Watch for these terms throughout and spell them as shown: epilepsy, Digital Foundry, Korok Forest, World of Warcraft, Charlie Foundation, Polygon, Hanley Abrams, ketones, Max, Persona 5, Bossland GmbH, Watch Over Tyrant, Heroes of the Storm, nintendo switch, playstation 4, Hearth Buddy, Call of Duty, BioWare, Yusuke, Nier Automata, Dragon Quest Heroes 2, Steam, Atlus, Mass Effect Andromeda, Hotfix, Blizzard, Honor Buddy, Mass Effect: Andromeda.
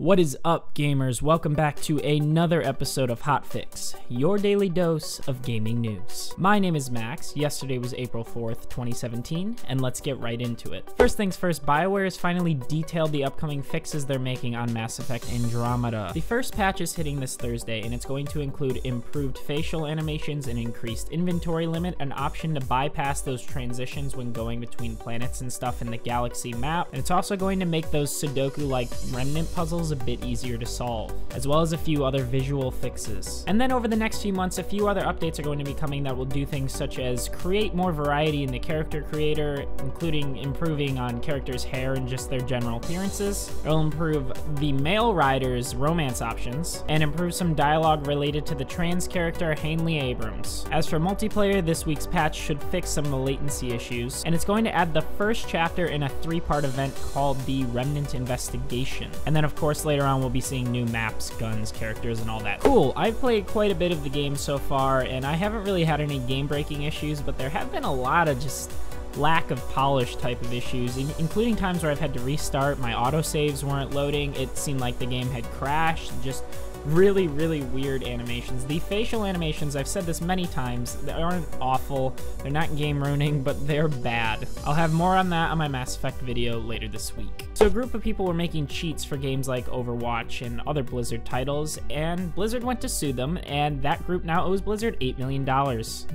What is up, gamers? Welcome back to another episode of Hot Fix, your daily dose of gaming news. My name is Max. Yesterday was April 4th, 2017, and let's get right into it. First things first, BioWare has finally detailed the upcoming fixes they're making on Mass Effect Andromeda. The first patch is hitting this Thursday, and it's going to include improved facial animations, an increased inventory limit, an option to bypass those transitions when going between planets and stuff in the galaxy map, and it's also going to make those Sudoku-like remnant puzzles a bit easier to solve, as well as a few other visual fixes. And then over the next few months, a few other updates are going to be coming that will do things such as create more variety in the character creator, including improving on characters' hair and just their general appearances. It'll improve the male rider's romance options, and improve some dialogue related to the trans character Hanley Abrams. As for multiplayer, this week's patch should fix some of the latency issues, and it's going to add the first chapter in a three-part event called the Remnant Investigation. And then, of course, later on we'll be seeing new maps, guns, characters, and all that. Cool, I've played quite a bit of the game so far, and I haven't really had any game-breaking issues, but there have been a lot of just lack of polish type of issues, including times where I've had to restart, my autosaves weren't loading, it seemed like the game had crashed, just really, really weird animations. The facial animations, I've said this many times, they aren't awful, they're not game-ruining, but they're bad. I'll have more on that on my Mass Effect video later this week. So a group of people were making cheats for games like Overwatch and other Blizzard titles, and Blizzard went to sue them, and that group now owes Blizzard $8 million.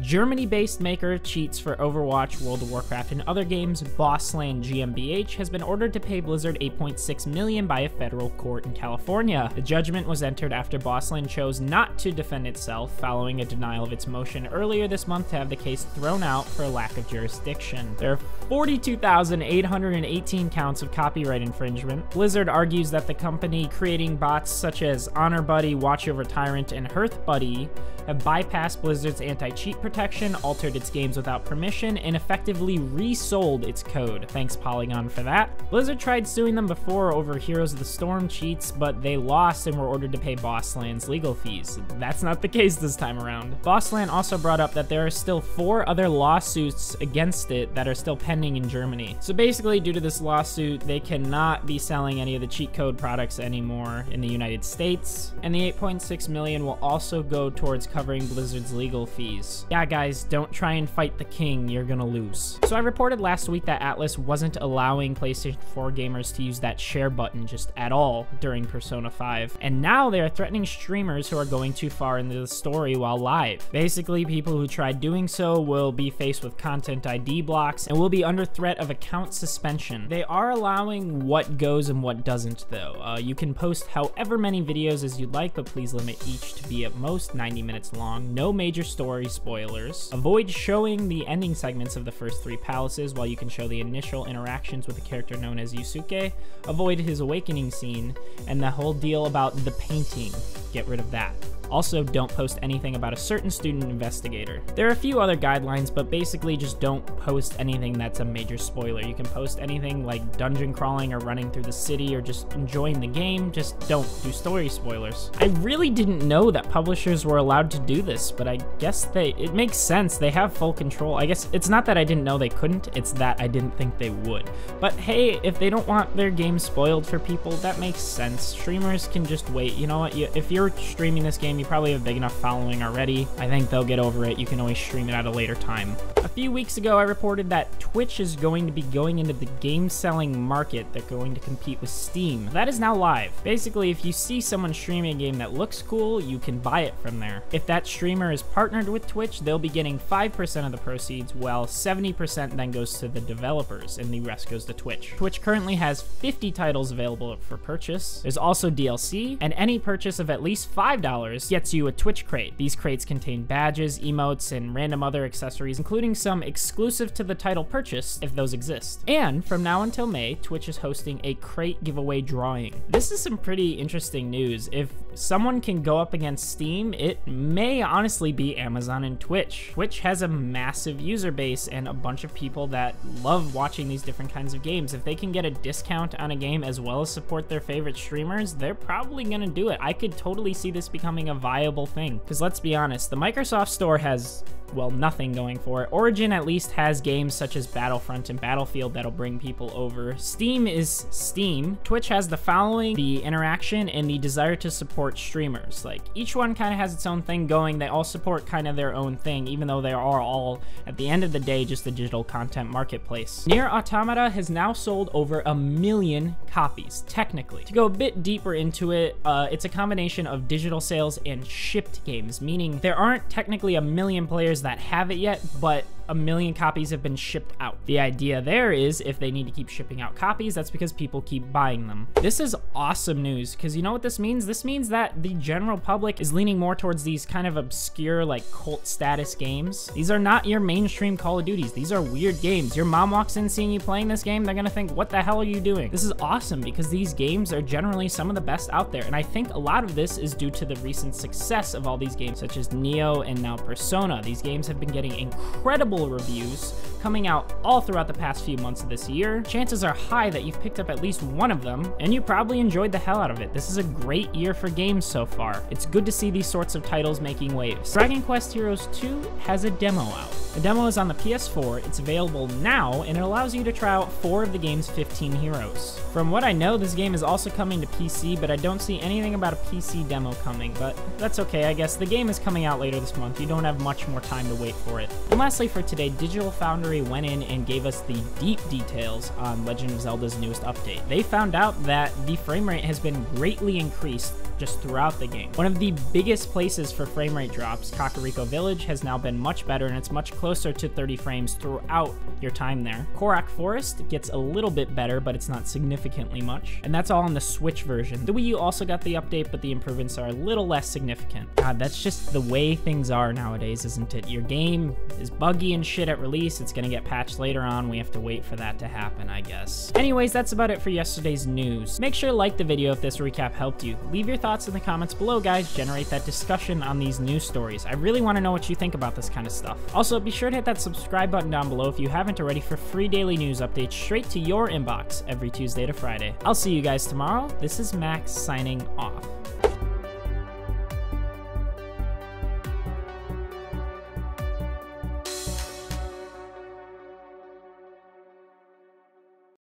Germany-based maker of cheats for Overwatch, World of Warcraft, and other games, Bossland GmbH, has been ordered to pay Blizzard $8.6 million by a federal court in California. The judgment was entered after Bossland chose not to defend itself following a denial of its motion earlier this month to have the case thrown out for lack of jurisdiction. There are 42,818 counts of copyright infringement. Blizzard argues that the company creating bots such as Honor Buddy, Watch Over Tyrant, and Hearth Buddy have bypassed Blizzard's anti-cheat protection, altered its games without permission, and effectively resold its code. Thanks, Polygon, for that. Blizzard tried suing them before over Heroes of the Storm cheats, but they lost and were ordered to pay Bossland's legal fees. That's not the case this time around. Bossland also brought up that there are still 4 other lawsuits against it that are still pending in Germany. So basically, due to this lawsuit, they cannot be selling any of the cheat code products anymore in the United States, and the $8.6 million will also go towards covering Blizzard's legal fees. Yeah, guys, don't try and fight the king, you're gonna lose. So I reported last week that Atlus wasn't allowing PlayStation 4 gamers to use that share button just at all during Persona 5, and now they're threatening streamers who are going too far into the story while live. Basically, people who try doing so will be faced with content ID blocks and will be under threat of account suspension. They are allowing what goes and what doesn't, though. You can post however many videos as you'd like, but please limit each to be at most 90 minutes long. No major story spoilers. Avoid showing the ending segments of the first 3 palaces, while you can show the initial interactions with a character known as Yusuke. Avoid his awakening scene, and the whole deal about the painting. Get rid of that. Also, don't post anything about a certain student investigator. There are a few other guidelines, but basically just don't post anything that's a major spoiler. You can post anything like dungeon crawling or running through the city or just enjoying the game, just don't do story spoilers. I really didn't know that publishers were allowed to do this, but I guess it makes sense. They have full control. I guess it's not that I didn't know they couldn't, it's that I didn't think they would. But hey, if they don't want their game spoiled for people, that makes sense. Streamers can just wait. You know what, if you're streaming this game, you probably have a big enough following already. I think they'll get over it. You can always stream it at a later time. A few weeks ago, I reported that Twitch is going to be going into the game selling market. They're going to compete with Steam. That is now live. Basically, if you see someone streaming a game that looks cool, you can buy it from there. If that streamer is partnered with Twitch, they'll be getting 5% of the proceeds, while 70% then goes to the developers, and the rest goes to Twitch. Twitch currently has 50 titles available for purchase. There's also DLC, and any purchase of at least $5 gets you a Twitch crate. These crates contain badges, emotes, and random other accessories, including some exclusive to the title purchase, if those exist. And from now until May, Twitch is hosting a crate giveaway drawing. This is some pretty interesting news. If someone can go up against Steam, it may honestly be Amazon and Twitch. Twitch has a massive user base and a bunch of people that love watching these different kinds of games. If they can get a discount on a game as well as support their favorite streamers, they're probably gonna do it. I could totally see this becoming a viable thing, because let's be honest, the Microsoft Store has well, nothing going for it. Origin at least has games such as Battlefront and Battlefield that'll bring people over. Steam is Steam. Twitch has the following, the interaction, and the desire to support streamers. Like, each one kind of has its own thing going. They all support kind of their own thing, even though they are all, at the end of the day, just a digital content marketplace. Nier Automata has now sold over 1 million copies, technically. To go a bit deeper into it, it's a combination of digital sales and shipped games, meaning there aren't technically 1 million players that have it yet, but 1 million copies have been shipped out. The idea there is if they need to keep shipping out copies, that's because people keep buying them. This is awesome news, because you know what this means? This means that the general public is leaning more towards these kind of obscure, like, cult status games. These are not your mainstream Call of Duties. These are weird games. Your mom walks in seeing you playing this game, they're gonna think, what the hell are you doing? This is awesome, because these games are generally some of the best out there, and I think a lot of this is due to the recent success of all these games, such as Neo and now Persona. These games have been getting incredible reviews coming out all throughout the past few months of this year. Chances are high that you've picked up at least one of them, and you probably enjoyed the hell out of it. This is a great year for games so far. It's good to see these sorts of titles making waves. Dragon Quest Heroes 2 has a demo out. The demo is on the PS4, it's available now, and it allows you to try out 4 of the game's 15 heroes. From what I know, this game is also coming to PC, but I don't see anything about a PC demo coming, but that's okay, I guess. The game is coming out later this month. You don't have much more time to wait for it. And lastly for today, Digital Foundry went in and gave us the deep details on Legend of Zelda's newest update. They found out that the frame rate has been greatly increased just throughout the game. One of the biggest places for frame rate drops, Kakariko Village, has now been much better, and it's much closer to 30 frames throughout your time there. Korok Forest gets a little bit better, but it's not significantly much, and that's all on the Switch version. The Wii U also got the update, but the improvements are a little less significant. God, that's just the way things are nowadays, isn't it? Your game is buggy and shit at release, it's gonna get patched later on, we have to wait for that to happen, I guess. Anyways, that's about it for yesterday's news. Make sure to like the video if this recap helped you. Leave your thoughts in the comments below, guys. Generate that discussion on these news stories. I really want to know what you think about this kind of stuff. Also, be sure to hit that subscribe button down below if you haven't already for free daily news updates straight to your inbox every Tuesday to Friday. I'll see you guys tomorrow. This is Max signing off.